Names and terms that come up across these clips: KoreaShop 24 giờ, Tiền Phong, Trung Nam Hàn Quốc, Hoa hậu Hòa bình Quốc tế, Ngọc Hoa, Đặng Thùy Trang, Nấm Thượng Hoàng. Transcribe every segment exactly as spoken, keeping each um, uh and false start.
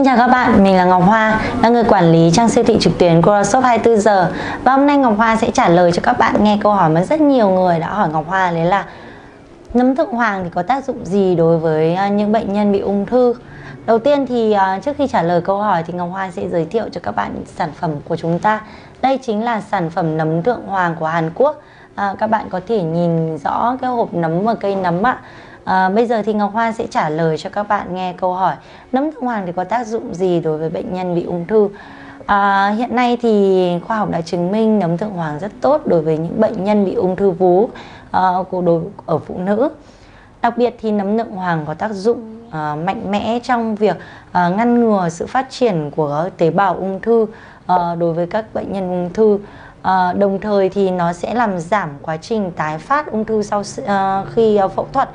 Xin chào các bạn, mình là Ngọc Hoa, là người quản lý trang siêu thị trực tuyến KoreaShop hai mươi bốn giờ. Và hôm nay Ngọc Hoa sẽ trả lời cho các bạn nghe câu hỏi mà rất nhiều người đã hỏi Ngọc Hoa, đấy là nấm thượng hoàng thì có tác dụng gì đối với những bệnh nhân bị ung thư? Đầu tiên thì trước khi trả lời câu hỏi thì Ngọc Hoa sẽ giới thiệu cho các bạn sản phẩm của chúng ta. Đây chính là sản phẩm nấm thượng hoàng của Hàn Quốc. À, các bạn có thể nhìn rõ cái hộp nấm và cây nấm ạ. À, bây giờ thì Ngọc Hoa sẽ trả lời cho các bạn nghe câu hỏi nấm thượng hoàng thì có tác dụng gì đối với bệnh nhân bị ung thư. À, hiện nay thì khoa học đã chứng minh nấm thượng hoàng rất tốt đối với những bệnh nhân bị ung thư vú à, ở phụ nữ. Đặc biệt thì nấm thượng hoàng có tác dụng à, mạnh mẽ trong việc à, ngăn ngừa sự phát triển của tế bào ung thư à, đối với các bệnh nhân ung thư. À, đồng thời thì nó sẽ làm giảm quá trình tái phát ung thư sau à, khi à, phẫu thuật.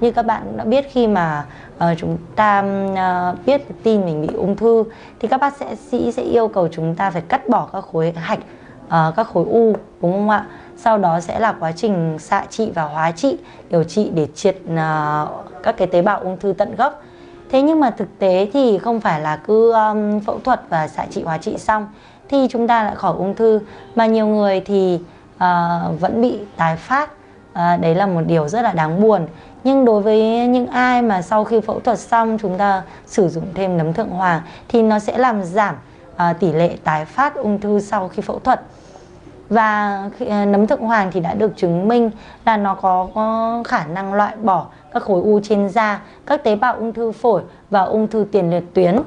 Như các bạn cũng đã biết, khi mà uh, chúng ta uh, biết tin mình bị ung thư thì các bác sĩ sẽ yêu cầu chúng ta phải cắt bỏ các khối hạch, uh, các khối u, đúng không ạ? Sau đó sẽ là quá trình xạ trị và hóa trị, điều trị để triệt uh, các cái tế bào ung thư tận gốc. Thế nhưng mà thực tế thì không phải là cứ um, phẫu thuật và xạ trị hóa trị xong thì chúng ta lại khỏi ung thư, mà nhiều người thì uh, vẫn bị tái phát. À, đấy là một điều rất là đáng buồn. Nhưng đối với những ai mà sau khi phẫu thuật xong chúng ta sử dụng thêm nấm thượng hoàng thì nó sẽ làm giảm à, tỷ lệ tái phát ung thư sau khi phẫu thuật. Và khi, à, nấm thượng hoàng thì đã được chứng minh là nó có, có khả năng loại bỏ các khối u trên da, các tế bào ung thư phổi và ung thư tiền liệt tuyến.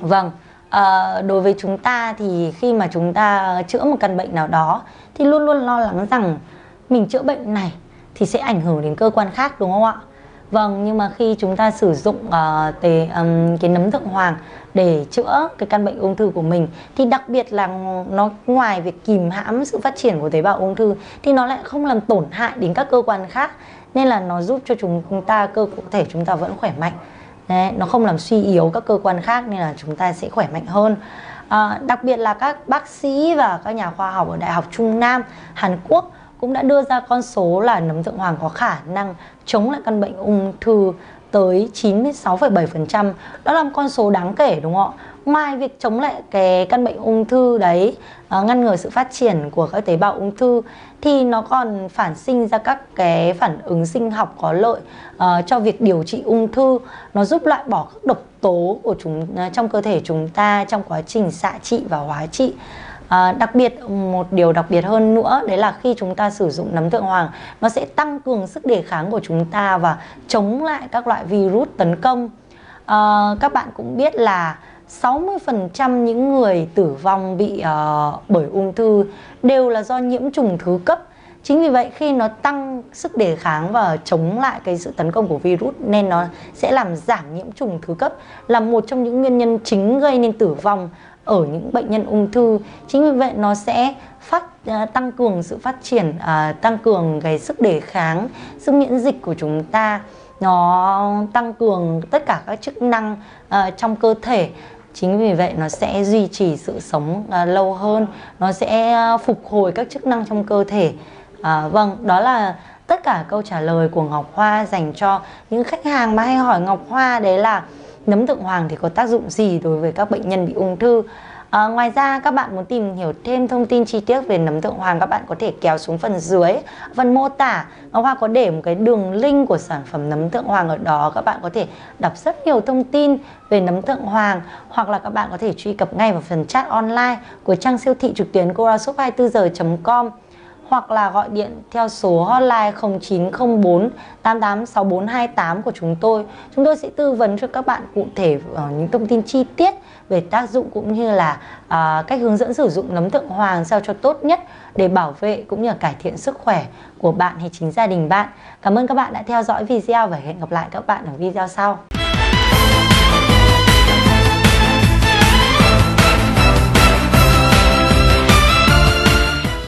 Vâng, à, đối với chúng ta thì khi mà chúng ta chữa một căn bệnh nào đó thì luôn luôn lo lắng rằng mình chữa bệnh này thì sẽ ảnh hưởng đến cơ quan khác, đúng không ạ? Vâng, nhưng mà khi chúng ta sử dụng uh, tế, um, cái nấm thượng hoàng để chữa cái căn bệnh ung thư của mình thì đặc biệt là nó ngoài việc kìm hãm sự phát triển của tế bào ung thư thì nó lại không làm tổn hại đến các cơ quan khác, nên là nó giúp cho chúng ta, cơ thể chúng ta vẫn khỏe mạnh. Đấy, nó không làm suy yếu các cơ quan khác nên là chúng ta sẽ khỏe mạnh hơn. À, đặc biệt là các bác sĩ và các nhà khoa học ở Đại học Trung Nam Hàn Quốc cũng đã đưa ra con số là nấm thượng hoàng có khả năng chống lại căn bệnh ung thư tới chín mươi sáu phẩy bảy phần trăm. Đó là một con số đáng kể, đúng không ạ? Ngoài việc chống lại cái căn bệnh ung thư đấy, ngăn ngừa sự phát triển của các tế bào ung thư, thì nó còn phản sinh ra các cái phản ứng sinh học có lợi uh, cho việc điều trị ung thư. Nó giúp loại bỏ các độc tố của chúng trong cơ thể chúng ta trong quá trình xạ trị và hóa trị. À, đặc biệt, một điều đặc biệt hơn nữa đấy là khi chúng ta sử dụng nấm thượng hoàng, nó sẽ tăng cường sức đề kháng của chúng ta và chống lại các loại virus tấn công. À, các bạn cũng biết là sáu mươi phần trăm những người tử vong bị uh, bởi ung thư đều là do nhiễm trùng thứ cấp. Chính vì vậy khi nó tăng sức đề kháng và chống lại cái sự tấn công của virus nên nó sẽ làm giảm nhiễm trùng thứ cấp, là một trong những nguyên nhân chính gây nên tử vong ở những bệnh nhân ung thư. Chính vì vậy nó sẽ phát tăng cường sự phát triển, à, tăng cường cái sức đề kháng, sức miễn dịch của chúng ta. Nó tăng cường tất cả các chức năng à, trong cơ thể. Chính vì vậy nó sẽ duy trì sự sống à, lâu hơn, nó sẽ phục hồi các chức năng trong cơ thể. À, vâng, đó là tất cả câu trả lời của Ngọc Hoa dành cho những khách hàng mà hay hỏi Ngọc Hoa, đấy là nấm thượng hoàng thì có tác dụng gì đối với các bệnh nhân bị ung thư. À, ngoài ra các bạn muốn tìm hiểu thêm thông tin chi tiết về nấm thượng hoàng, các bạn có thể kéo xuống phần dưới phần mô tả. Ngọc Hoa có để một cái đường link của sản phẩm nấm thượng hoàng ở đó, các bạn có thể đọc rất nhiều thông tin về nấm thượng hoàng, hoặc là các bạn có thể truy cập ngay vào phần chat online của trang siêu thị trực tuyến koreashop hai mươi bốn giờ chấm com, hoặc là gọi điện theo số hotline không chín không bốn tám tám sáu bốn hai tám của chúng tôi. Chúng tôi sẽ tư vấn cho các bạn cụ thể những thông tin chi tiết về tác dụng cũng như là à, cách hướng dẫn sử dụng nấm thượng hoàng sao cho tốt nhất để bảo vệ cũng như là cải thiện sức khỏe của bạn hay chính gia đình bạn. Cảm ơn các bạn đã theo dõi video và hẹn gặp lại các bạn ở video sau.